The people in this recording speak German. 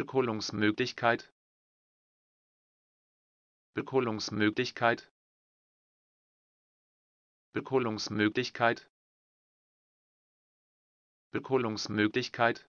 Bekohlungsmöglichkeit, Bekohlungsmöglichkeit, Bekohlungsmöglichkeit, Bekohlungsmöglichkeit,